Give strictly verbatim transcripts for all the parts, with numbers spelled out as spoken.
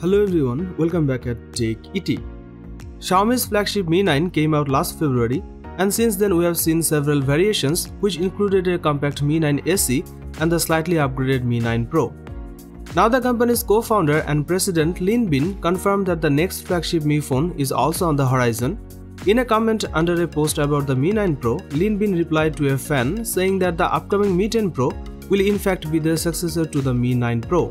Hello everyone, welcome back at Take E T. Xiaomi's flagship Mi nine came out last February, and since then we have seen several variations which included a compact Mi nine S E and the slightly upgraded Mi nine Pro. Now the company's co-founder and president Lin Bin confirmed that the next flagship Mi phone is also on the horizon. In a comment under a post about the Mi nine Pro, Lin Bin replied to a fan saying that the upcoming Mi ten Pro will in fact be the successor to the Mi nine Pro.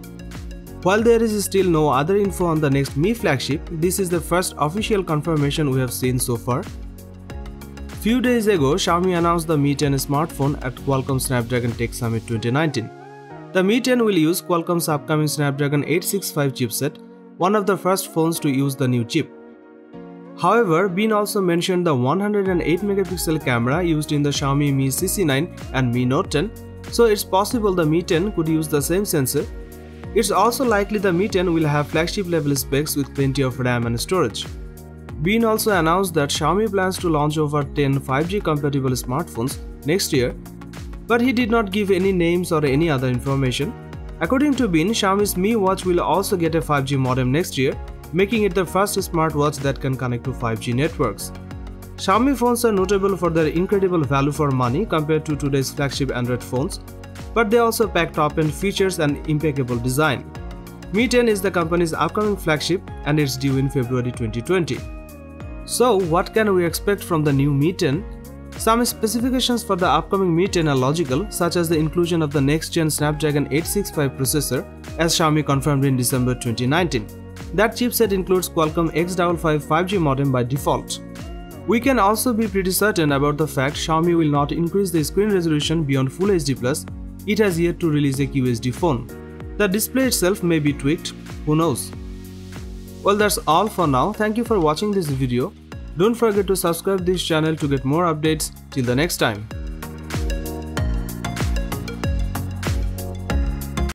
While there is still no other info on the next Mi flagship, this is the first official confirmation we have seen so far. Few days ago, Xiaomi announced the Mi ten smartphone at Qualcomm Snapdragon Tech Summit twenty nineteen. The Mi ten will use Qualcomm's upcoming Snapdragon eight sixty-five chipset, one of the first phones to use the new chip. However, Bean also mentioned the one hundred eight megapixel camera used in the Xiaomi Mi sixty-nine and Mi Note ten, so it's possible the Mi ten could use the same sensor. It's also likely the Mi ten will have flagship-level specs with plenty of RAM and storage. Bean also announced that Xiaomi plans to launch over ten five G compatible smartphones next year, but he did not give any names or any other information. According to Bean, Xiaomi's Mi Watch will also get a five G modem next year, making it the first smartwatch that can connect to five G networks. Xiaomi phones are notable for their incredible value for money compared to today's flagship Android phones, but they also pack top-end features and impeccable design. Mi ten is the company's upcoming flagship and it's due in February twenty twenty. So, what can we expect from the new Mi ten? Some specifications for the upcoming Mi ten are logical, such as the inclusion of the next-gen Snapdragon eight sixty-five processor, as Xiaomi confirmed in December twenty nineteen. That chipset includes Qualcomm X fifty-five five G modem by default. We can also be pretty certain about the fact Xiaomi will not increase the screen resolution beyond Full H D plus. It has yet to release a Q H D phone. The display itself may be tweaked, who knows. Well, that's all for now. Thank you for watching this video. Don't forget to subscribe this channel to get more updates. Till the next time.